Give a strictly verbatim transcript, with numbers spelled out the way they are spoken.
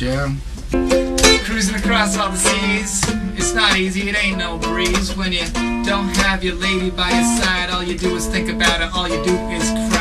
yeah. Cruising across all the seas, it's not easy, it ain't no breeze. When you don't have your lady by your side, all you do is think about her, all you do is cry.